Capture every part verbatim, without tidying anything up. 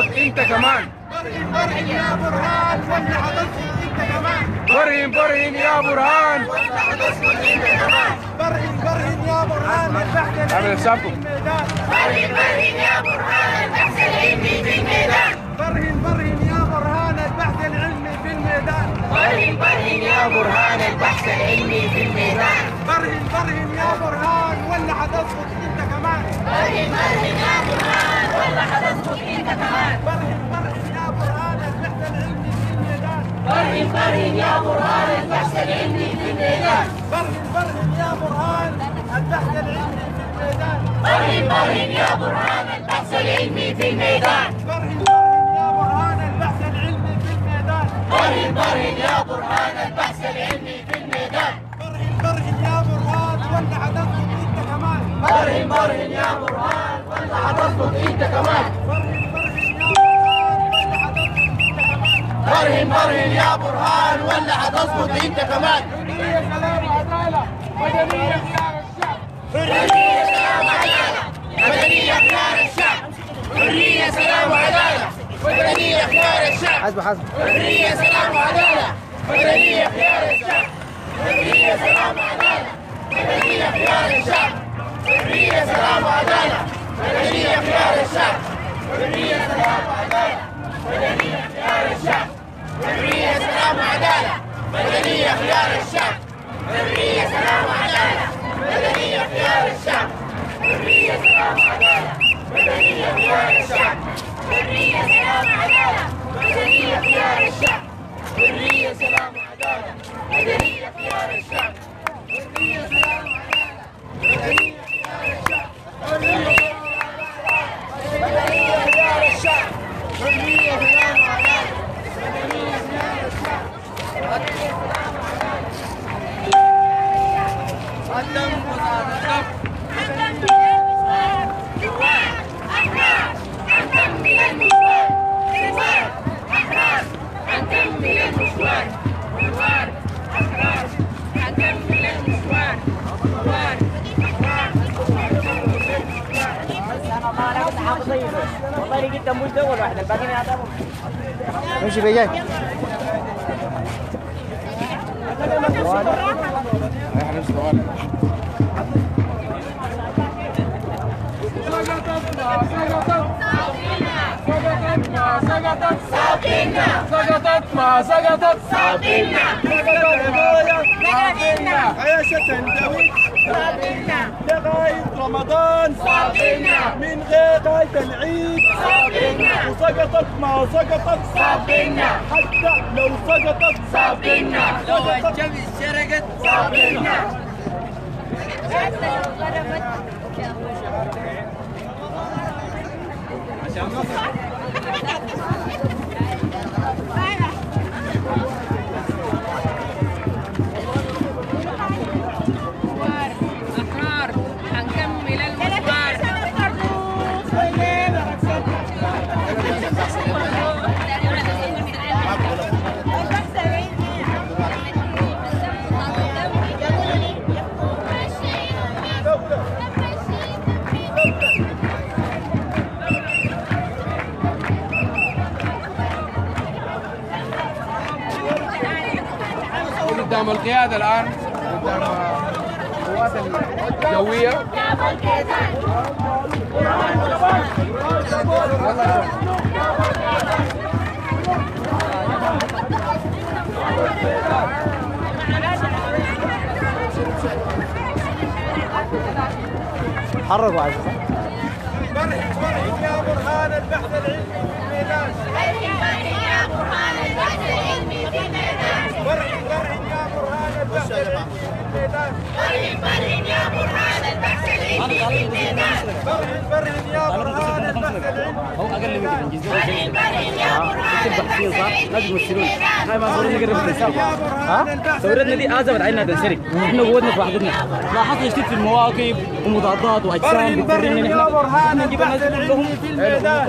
اسكت انت كمان. برهن برهن يا برهان ولا هتسكت انت كمان. برهن برهن يا برهان ولا هتسكت انت كمان. برهن برهن يا برهان البحث اعمل حسابكم. برهن برهن يا برهان البحث العلمي في الميدان. برهن برهن يا برهان البحث العلمي في الميدان. برهن برهن يا برهان البحث العلمي في الميدان. برهن برهن يا برهان ولا هتسكت انت كمان. برهن برهن يا برهان ولا هتسكت انت كمان. برهن برهن يا برهان البحث العلمي في الميدان. برهن برهن يا برهان البحث العلمي في الميدان. برهن برهن يا برهان البحث العلمي في الميدان. برهن برهن يا برهان البحث العلمي في الميدان. برهن برهن يا برهان البحث العلمي في الميدان. برهن برهن يا برهان البحث العلمي في الميدان. برهن برهن يا برهان ولا هتسكت انت كمان. برهن برهن يا برهان ولا هتسكت انت كمان. برهن برهن يا برهان ولا هتسكت انت كمان. حرية سلام عدالة مدنية خيار الشعب. حرية سلام عدالة مدنية خيار الشعب. حرية سلام عدالة مدنية خيار الشعب. حسب حسب. حرية سلام عدالة مدنية خيار الشعب. حرية سلام عدالة مدنية خيار الشعب. حرية سلام عدالة مدنية خيار الشعب. حرية سلام عدالة مدنية خيار الشعب. حرية سلام عدالة مدنية خيار الشعب. حرية سلام عدالة مدنية خيار الشعب. حرية سلام عدالة مدنية خيار الشعب. حرية سلام عدالة مدنية خيار الشعب. حرية سلام عدالة مدنية خيار الشعب. حرية سلام عدالة مدنية خيار الشعب. حرية سلام عدالة مدنية خيار الشعب. حرية سلام عدالة مدنية خيار الشعب. حرية سلام عدالة قدم وتقدم قدم بالمشوار لواء احرار. قدم بالمشوار لواء احرار. قدم بالمشوار لواء احرار. قدم بالمشوار لواء احرار. ما انا كنت حافظ زي والله اللي جدا مش دول واحده الباقيين يعتبروا ماشي بيجي سقطت ما سقطت سابينا. سقطت عيشت هندوي سابينا. لغاية رمضان سابينا. من غير غاية العيد سابينا. وسقطت ما سقطت سابينا. حتى لو سقطت سابينا. لو الشمس شرقت سابينا. قدام القيادة الآن قدام القوات الجوية حركوا عزيزي. برهن برهن يا برهان البحث العلمي في الميدان. برهن برهن يا برهان البحث العلمي في الميدان. برهن برهن برهن برهن يا برهان البحث العلمي في الميدان. برهن برهن يا برهان البحث العلمي هو اقل من كده. برهن برهن يا برهان البحث العلمي لازم يشيلون هاي ما صورين نقرب السالفه. ها صورتنا دي ازمت عيننا تنسرق. احنا قوتنا في وحدتنا. لاحظنا شتيت في المواقف ومضادات واجسام بتورينا ان احنا برهان نجيب الناس كلهم في الميدان.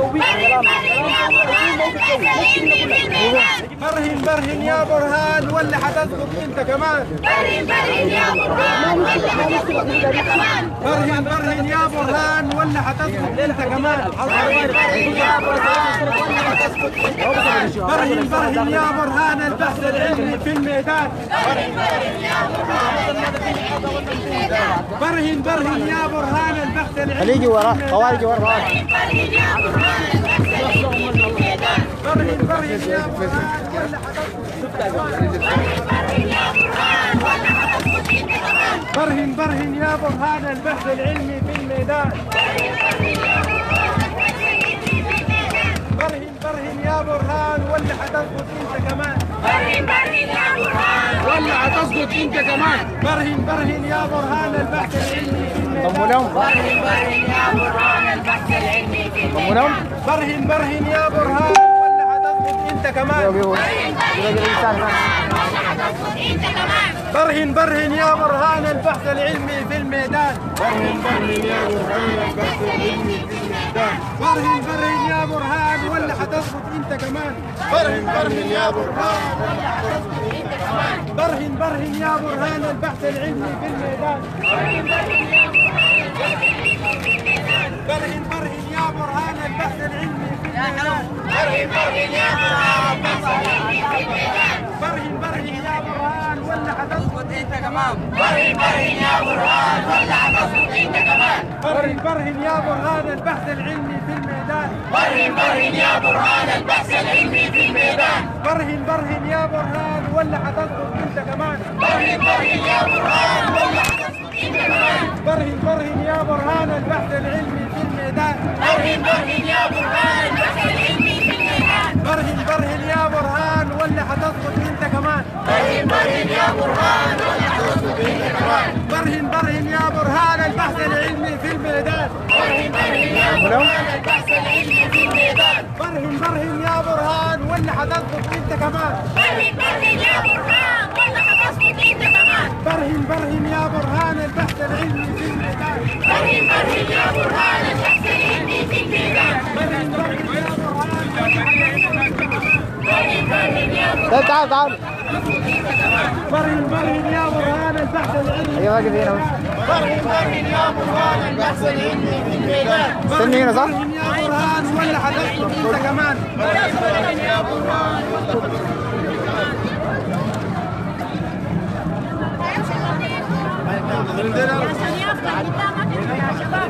برهن برهن يا برهان ولا حتسقط انت كمان. برهن برهن يا برهان ولا حتسكت انت كمان. برهن برهن يا برهان ولا حتسكت انت كمان. برهن برهن يا برهان ولا حتسكت انت كمان. برهن برهن يا برهان البحث العلمي في الميدان. برهن برهن يا برهان البحث العلمي في الميدان. برهن برهن يا برهان البحث العلمي. اللي يجي وراه خوارجي وراه. برهن برهن يا برهان البحث العلمي في الميدان. برهن برهن يا برهان ولا حتسكت. برهن برهن يا برهان البحث العلمي في الميدان. برهن برهن يا برهان ولا حتسقط انت كمان. برهن برهن يا برهان ولا حتسقط انت كمان. برهن برهن يا برهان البحث العلمي في الميدان. برهن برهن يا برهان البحث العلمي في الميدان. برهن برهن يا برهان ولا حتسقط انت كمان. برهن برهن يا برهان ولا حتسقط انت كمان. برهن برهن يا برهان البحث العلمي في الميدان. برهن برهن يا برهان البحث العلمي في الميدان. برهن برهن يا برهان ولا حتسقط انت كمان. برهن برهن يا برهان ولا حتسقط انت كمان. برهن برهن يا برهان البحث العلمي في الميدان. برهن برهن يا برهان البحث العلمي في الميدان. برهن برهن يا برهان البحث العلمي في الميدان. برهن برهن يا برهان البحث العلمي في الميدان. برهن برهن يا برهان ولا حتسقط انت كمان. برهن برهن يا برهان ولا حتسقط انت كمان. برهن برهن يا برهان البحث العلمي في الميدان. برهن برهن يا برهان البحث العلمي في الميدان. برهن برهن يا برهان ولا حتسقط انت كمان. برهن برهن يا برهان ولا حتسقط انت كمان. برهن برهن يا برهان البحث العلمي في الميدان. برهن برهن يا برهان البحث العلمي في الميدان. برهن برهن يا برهان ولا حتسقط انت كمان. برهن برهن يا برهان ولا حتسقط انت كمان. برهن برهن يا برهان البحث العلمي في الميدان. برهن برهن يا برهان البحث العلمي في الميدان. برهن برهن يا برهان ولا حتسقط انت كمان. برهن برهن يا برهان ولا حتسقط انت كمان. برهن برهن يا برهان البحث العلمي في الميدان. برهن برهن يا برهان البحث العلمي في الميدان. برهن برهن يا برهان تعال تعال تعال. برهن برهن يا برهان البحث العلمي. ايوه واقف هنا. برهن برهن يا برهان البحث العلمي في الميدان. استني هنا صح؟ برهن يا برهان ولا حتسقط انت كمان. برهن برهن يا برهان ولا حتسقط انت كمان. عشان يفتح قدامك انت يا شباب.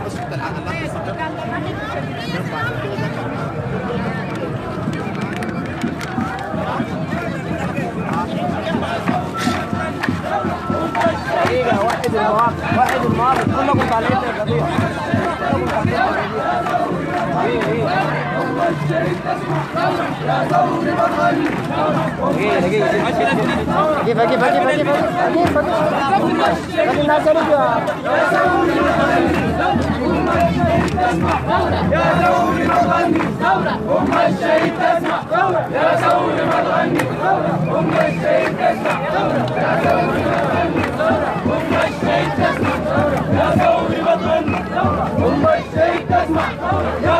واحد المواقف واحد المواقف كلكم طالعين القضية كلكم طالعين القضية. أم الشهيد تسمع يا ثوري بتغني. أم الشهيد تسمع يا ثوري بتغني. أم الشهيد تسمع يا ثوري بتغني. أم الشهيد تسمع يا ثوري بتغني. أم الشهيد تسمع يا ثوري بتغني. أم الشهيد تسمع يا ثوري بتغني. أم الشهيد تسمع يا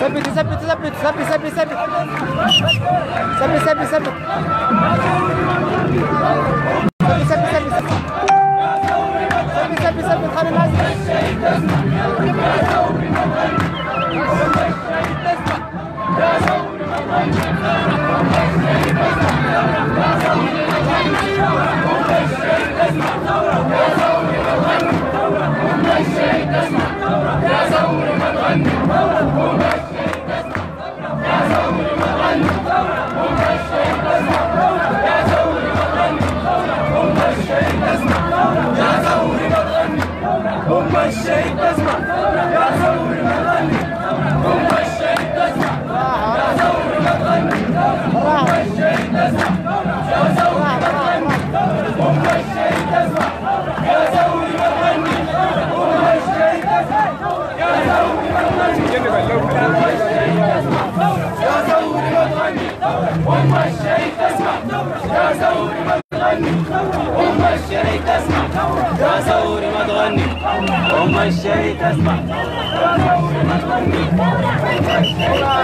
ثبت ثبت ثبت ثبت ثبت ثبت ثبت ثبت ثبت يا ثوري بتغني. هم الشريك اسمع.